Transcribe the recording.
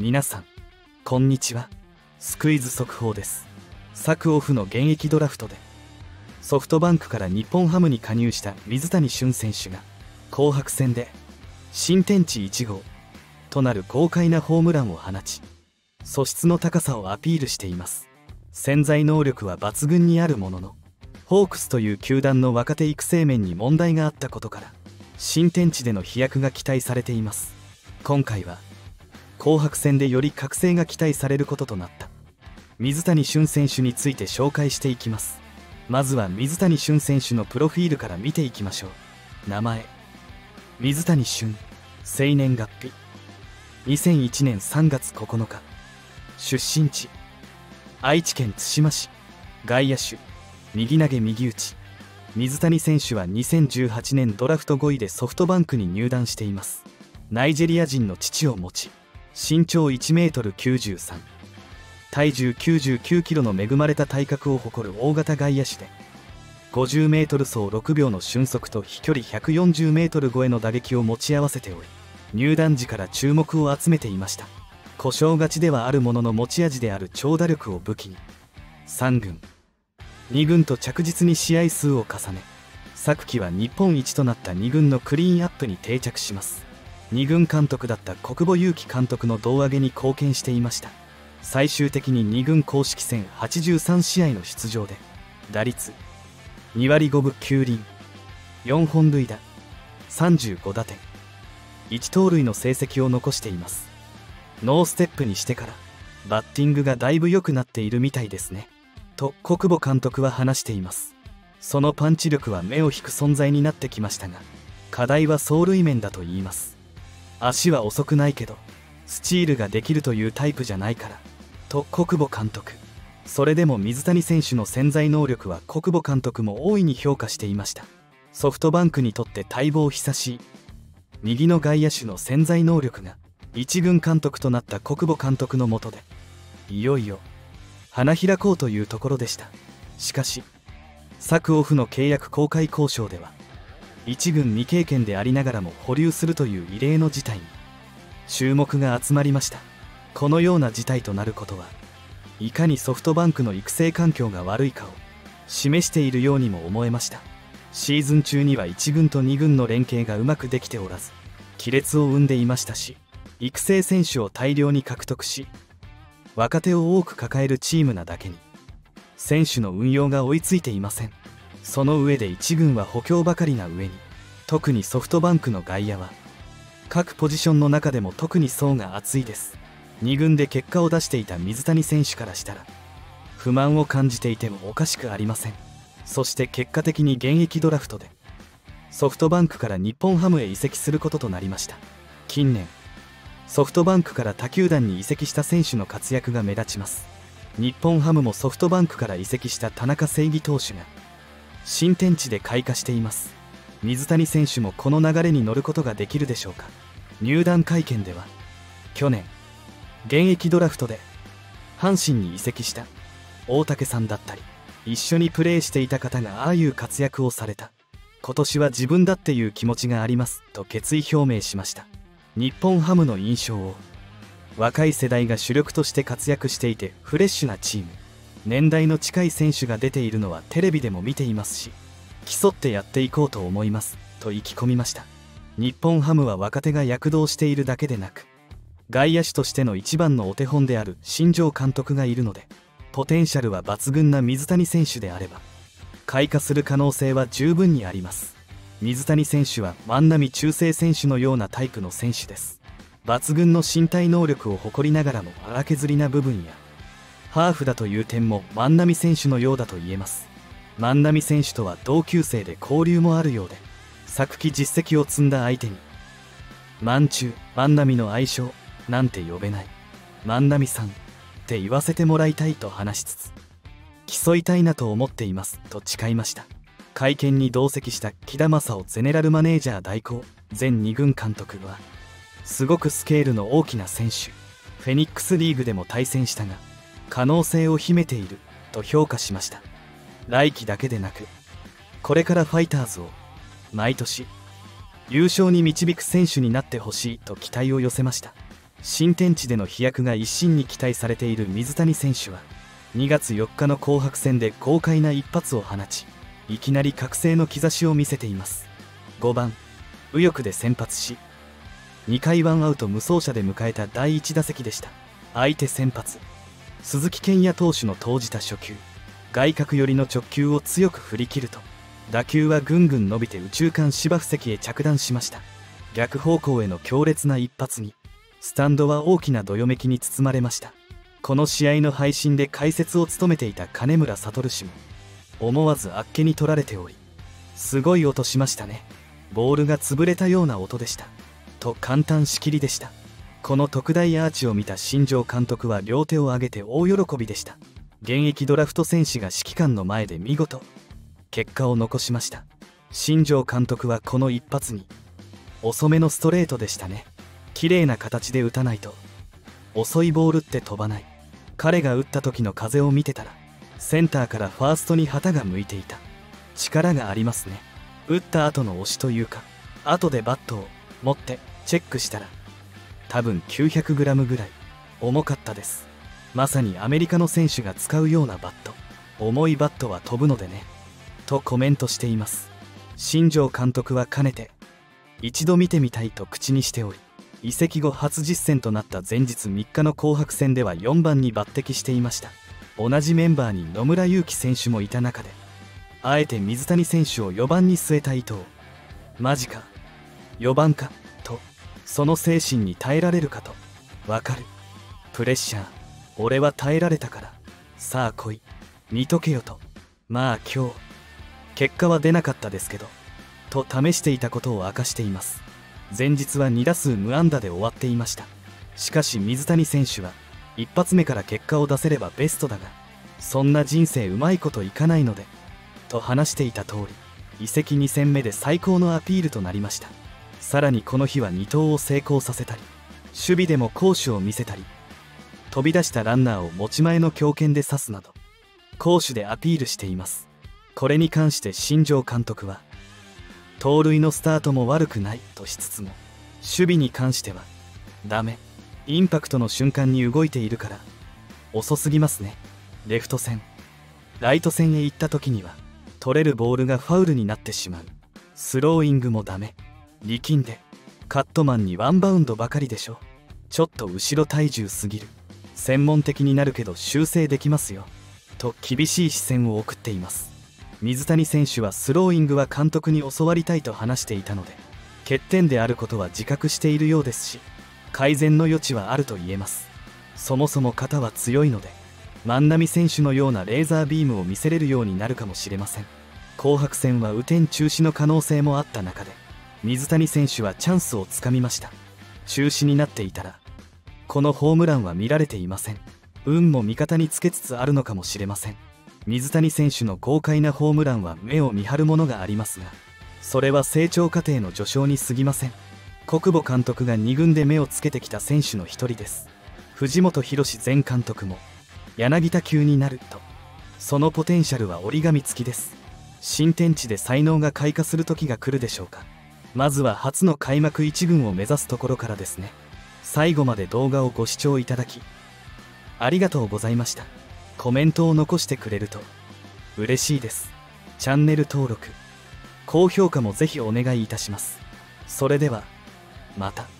皆さんこんにちは。スクイズ速報です。昨オフの現役ドラフトでソフトバンクから日本ハムに加入した水谷隼選手が紅白戦で新天地1号となる豪快なホームランを放ち、素質の高さをアピールしています。潜在能力は抜群にあるものの、ホークスという球団の若手育成面に問題があったことから、新天地での飛躍が期待されています。今回は紅白戦でより覚醒が期待されることとなった水谷隼選手について紹介していきます。まずは水谷隼選手のプロフィールから見ていきましょう。名前水谷隼、生年月日2001年3月9日、出身地愛知県津島市、外野手右投げ右打ち。水谷選手は2018年ドラフト5位でソフトバンクに入団しています。ナイジェリア人の父を持ち、身長 1m93、体重 99kg の恵まれた体格を誇る大型外野手で、 50m 走6秒の俊足と飛距離 140m 超えの打撃を持ち合わせており、入団時から注目を集めていました。故障がちではあるものの、持ち味である長打力を武器に3軍2軍と着実に試合数を重ね、昨季は日本一となった2軍のクリーンアップに定着します。2軍監督だった小久保裕紀監督の胴上げに貢献していました。最終的に2軍公式戦83試合の出場で、打率2割5分9厘、4本塁打、35打点、1盗塁の成績を残しています。ノーステップにしてからバッティングがだいぶ良くなっているみたいですね、と小久保監督は話しています。そのパンチ力は目を引く存在になってきましたが、課題は走塁面だと言います。足は遅くないけどスチールができるというタイプじゃないから、と小久保監督。それでも水谷選手の潜在能力は小久保監督も大いに評価していました。ソフトバンクにとって待望久しい右の外野手の潜在能力が一軍監督となった小久保監督の下でいよいよ花開こうというところでした。しかし昨オフの契約更改交渉では、一軍未経験でありながらも保留するという異例の事態に注目が集まりました。このような事態となることは、いかにソフトバンクの育成環境が悪いかを示しているようにも思えました。シーズン中には1軍と2軍の連携がうまくできておらず亀裂を生んでいましたし、育成選手を大量に獲得し若手を多く抱えるチームなだけに、選手の運用が追いついていません。その上で1軍は補強ばかりな上に、特にソフトバンクの外野は各ポジションの中でも特に層が厚いです。2軍で結果を出していた水谷選手からしたら、不満を感じていてもおかしくありません。そして結果的に現役ドラフトでソフトバンクから日本ハムへ移籍することとなりました。近年ソフトバンクから他球団に移籍した選手の活躍が目立ちます。日本ハムもソフトバンクから移籍した田中正義投手が新天地で開花しています。水谷選手もこの流れに乗ることができるでしょうか。入団会見では、去年現役ドラフトで阪神に移籍した大竹さんだったり、一緒にプレーしていた方がああいう活躍をされた、今年は自分だっていう気持ちがありますと決意表明しました。日本ハムの印象を、若い世代が主力として活躍していてフレッシュなチーム、年代の近い選手が出ているのはテレビでも見ていますし、競ってやっていこうと思いますと意気込みました。日本ハムは若手が躍動しているだけでなく、外野手としての一番のお手本である新庄監督がいるので、ポテンシャルは抜群な水谷選手であれば開花する可能性は十分にあります。水谷選手は万波中正選手のようなタイプの選手です。抜群の身体能力を誇りながらも荒削りな部分や、ハーフだという点も万波選手のようだと言えます。万波選手とは同級生で交流もあるようで、昨季実績を積んだ相手に万中、万波の愛称なんて呼べない、万波さんって言わせてもらいたいと話しつつ、競いたいなと思っていますと誓いました。会見に同席した木田正夫ゼネラルマネージャー代行前2軍監督は、すごくスケールの大きな選手、フェニックスリーグでも対戦したが可能性を秘めていると評価しました。来季だけでなくこれからファイターズを毎年優勝に導く選手になってほしいと期待を寄せました。新天地での飛躍が一身に期待されている水谷選手は2月4日の紅白戦で豪快な一発を放ち、いきなり覚醒の兆しを見せています。5番右翼で先発し、2回ワンアウト無走者で迎えた第1打席でした。相手先発鈴木健也投手の投じた初球、外角寄りの直球を強く振り切ると、打球はぐんぐん伸びて右中間芝生席へ着弾しました。逆方向への強烈な一発にスタンドは大きなどよめきに包まれました。この試合の配信で解説を務めていた金村悟氏も思わずあっけに取られており、すごい音しましたね、ボールが潰れたような音でしたと簡単しきりでした。この特大アーチを見た新庄監督は両手を上げて大喜びでした。現役ドラフト選手が指揮官の前で見事結果を残しました。新庄監督はこの一発に、遅めのストレートでしたね、綺麗な形で打たないと遅いボールって飛ばない、彼が打った時の風を見てたらセンターからファーストに旗が向いていた、力がありますね、打った後の押しというか、後でバットを持ってチェックしたら多分 900g ぐらい重かったです。まさにアメリカの選手が使うようなバット、重いバットは飛ぶのでねとコメントしています。新庄監督はかねて一度見てみたいと口にしており、移籍後初実戦となった前日3日の紅白戦では4番に抜擢していました。同じメンバーに野村佑希選手もいた中で、あえて水谷選手を4番に据えた伊藤、マジか4番かと、その精神に耐えられるかと、わかるプレッシャー、俺は耐えられたからさあ来い見とけよと、まあ今日結果は出なかったですけどと試していたことを明かしています。前日は2打数無安打で終わっていました。しかし水谷選手は一発目から結果を出せればベストだが、そんな人生うまいこといかないのでと話していた通り、移籍2戦目で最高のアピールとなりました。さらにこの日は2盗を成功させたり、守備でも攻守を見せたり、飛び出したランナーを持ち前の強肩で刺すなど攻守でアピールしています。これに関して新庄監督は、盗塁のスタートも悪くないとしつつも、守備に関してはダメ、インパクトの瞬間に動いているから遅すぎますね、レフト線ライト線へ行った時には取れるボールがファウルになってしまう、スローイングもダメ、力んでカットマンにワンバウンドばかりでしょ、ちょっと後ろ体重すぎる、専門的になるけど修正できますよと厳しい視線を送っています。水谷選手はスローイングは監督に教わりたいと話していたので、欠点であることは自覚しているようですし、改善の余地はあると言えます。そもそも肩は強いので、万波選手のようなレーザービームを見せれるようになるかもしれません。紅白戦は雨天中止の可能性もあった中で、水谷選手はチャンスをつかみました。中止になっていたらこのホームランは見られていません。運も味方につけつつあるのかもしれません。水谷選手の豪快なホームランは目を見張るものがありますが、それは成長過程の序章に過ぎません。小久保監督が2軍で目をつけてきた選手の一人です。藤本博史前監督も柳田級になると、そのポテンシャルは折り紙付きです。新天地で才能が開花する時が来るでしょうか。まずは初の開幕1軍を目指すところからですね。最後まで動画をご視聴いただきありがとうございました。コメントを残してくれると嬉しいです。チャンネル登録、高評価もぜひお願いいたします。それではまた。